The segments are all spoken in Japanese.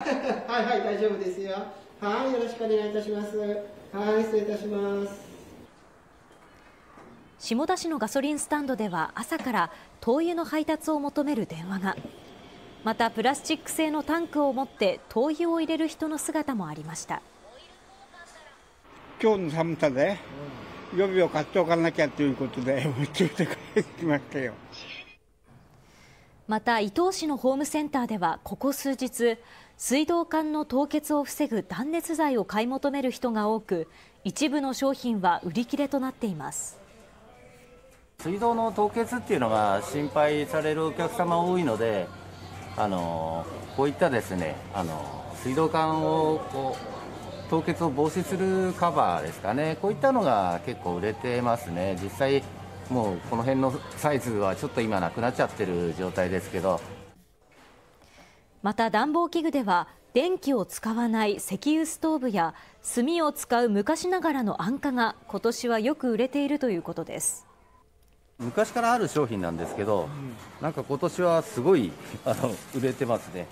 はいはい、大丈夫ですよ。はい、よろしくお願いいたします。はい、失礼いたします。下田市のガソリンスタンドでは朝から灯油の配達を求める電話が。またプラスチック製のタンクを持って灯油を入れる人の姿もありました。今日の寒さで予備を買っておかなきゃということで持ってきましたよ。また伊東市のホームセンターではここ数日、水道管の凍結を防ぐ断熱材を買い求める人が多く、一部の商品は売り切れとなっています。水道の凍結っていうのが心配されるお客様多いので、こういったですね、水道管を凍結を防止するカバーですかね、こういったのが結構売れてますね。実際もうこの辺のサイズはちょっと今なくなっちゃってる状態ですけど。また暖房器具では電気を使わない石油ストーブや炭を使う昔ながらの安価が今年はよく売れているということです。昔からある商品なんですけど、なんか今年はすごい売れてますね。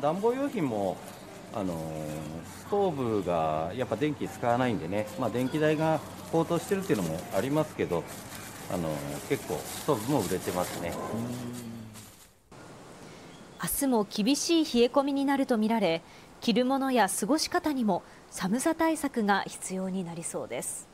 暖房用品もストーブがやっぱ電気使わないんでね、電気代が高騰してるっていうのもありますけど、結構ストーブも売れてますね。明日も厳しい冷え込みになるとみられ、着るものや過ごし方にも寒さ対策が必要になりそうです。